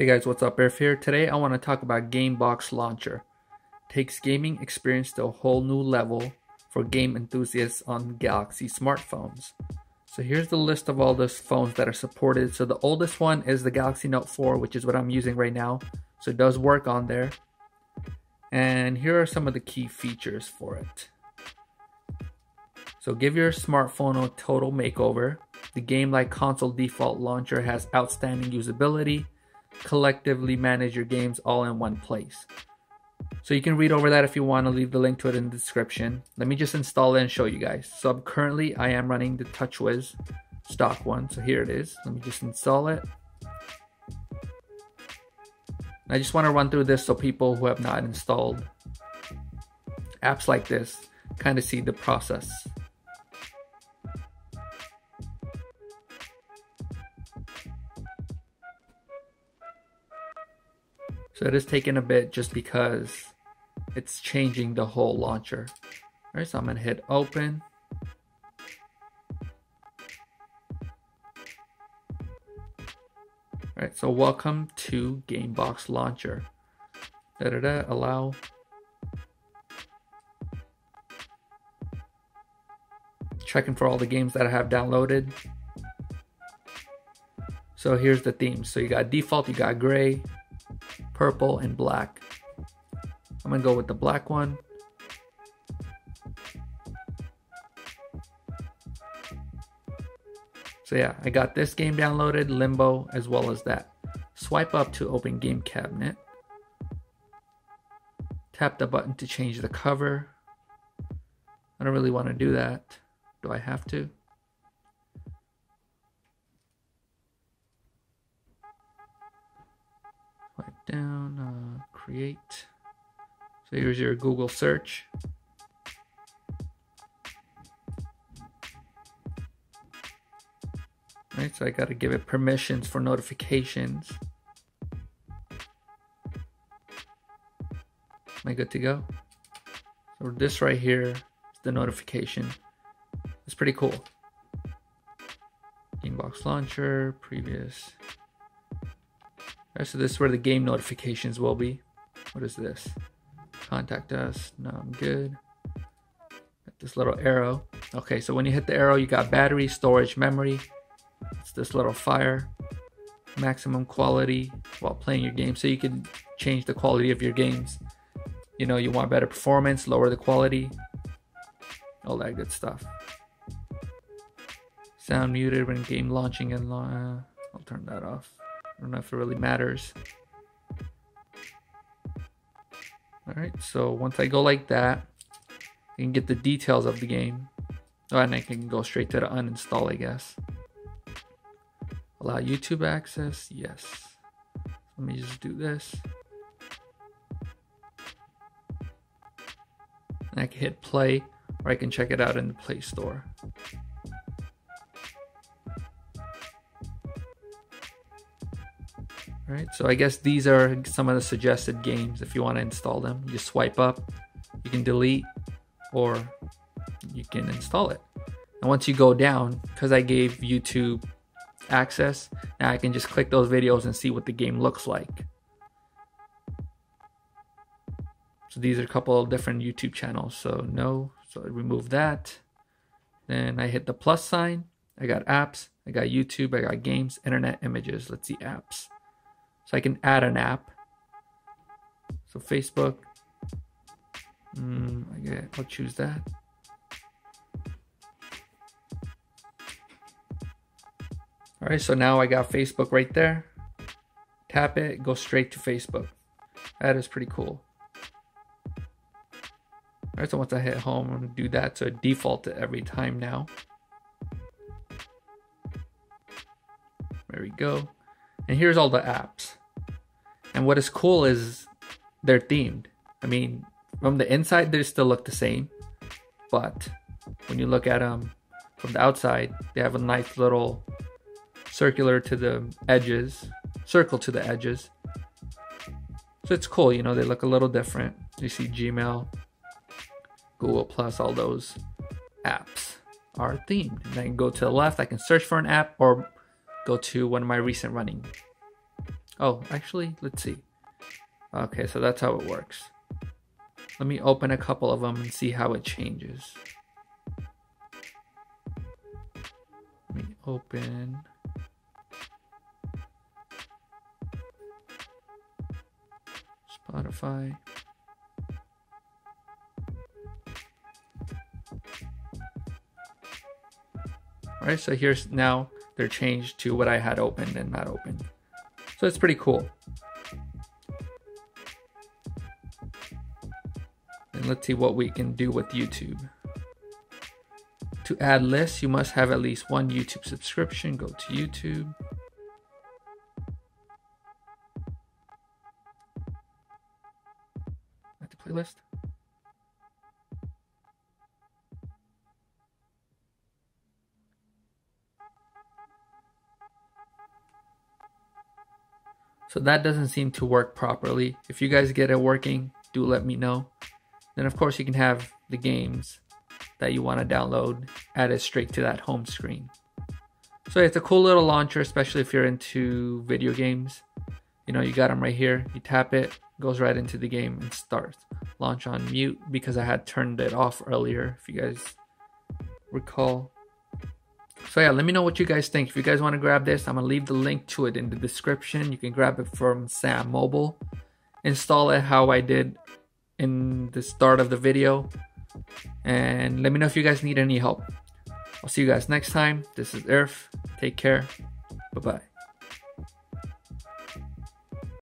Hey guys, what's up? Arif here. Today I want to talk about Game Box Launcher. Takes gaming experience to a whole new level for game enthusiasts on Galaxy smartphones. So here's the list of all those phones that are supported. So the oldest one is the Galaxy Note 4, which is what I'm using right now. So it does work on there. And here are some of the key features for it. So give your smartphone a total makeover. The game-like console default launcher has outstanding usability. Collectively manage your games all in one place. So you can read over that if you want. To leave the link to it in the description. Let me just install it and show you guys. So currently I am running the TouchWiz stock one. So here it is. Let me just install it. I just want to run through this so people who have not installed apps like this kind of see the process. So it is taking a bit just because it's changing the whole launcher. All right, so I'm going to hit open. All right, so welcome to Game Box Launcher. Allow. Checking for all the games that I have downloaded. So here's the theme. So you got default, you got gray, purple, and black. I'm gonna go with the black one. So yeah, I got this game downloaded, Limbo, as well as that. Swipe up to open game cabinet. Tap the button to change the cover. I don't really want to do that. Do I have to? Down, create. So here's your Google search. All right, so I got to give it permissions for notifications. Am I good to go? So this right here is the notification. It's pretty cool. Inbox launcher, previous. So this is where the game notifications will be. What is this? Contact us. No, I'm good. Got this little arrow. Okay, so when you hit the arrow, you got battery, storage, memory. It's this little fire. Maximum quality while playing your game. So you can change the quality of your games. You know, you want better performance, lower the quality. All that good stuff. Sound muted when game launching and I'll turn that off. I don't know if it really matters. All right, so once I go like that, I can get the details of the game. Oh, and I can go straight to the uninstall, I guess. Allow YouTube access, yes. Let me just do this. And I can hit play, or I can check it out in the Play Store. All right, so I guess these are some of the suggested games. If you want to install them, you just swipe up, you can delete, or you can install it. And once you go down, because I gave YouTube access, now I can just click those videos and see what the game looks like. So these are a couple of different YouTube channels. So no, so I remove that. Then I hit the plus sign. I got apps, I got YouTube, I got games, internet, images. Let's see apps. So I can add an app. So Facebook, I'll choose that. All right, so now I got Facebook right there. Tap it, go straight to Facebook. That is pretty cool. All right, so once I hit home, I'm gonna do that. So it defaults to every time now. There we go. And here's all the apps. And what is cool is they're themed. I mean, from the inside, they still look the same. But when you look at them from the outside, they have a nice little circle to the edges. So it's cool, you know, they look a little different. You see Gmail, Google Plus, all those apps are themed. And I can go to the left, I can search for an app or go to one of my recent running Oh, actually, let's see. Okay, so that's how it works. Let me open a couple of them and see how it changes. Let me open. Spotify. All right, so here's now they're changed to what I had opened and not opened. So it's pretty cool. And let's see what we can do with YouTube. To add lists, you must have at least one YouTube subscription. Go to YouTube. At the playlist. So that doesn't seem to work properly. If you guys get it working, do let me know. Then of course you can have the games that you want to download added straight to that home screen. So it's a cool little launcher, especially if you're into video games. You know, you got them right here. You tap it, goes right into the game and starts. Launch on mute because I had turned it off earlier, if you guys recall. So yeah, let me know what you guys think. If you guys want to grab this, I'm going to leave the link to it in the description. You can grab it from Sam Mobile. Install it how I did in the start of the video. And let me know if you guys need any help. I'll see you guys next time. This is Irf. Take care. Bye-bye.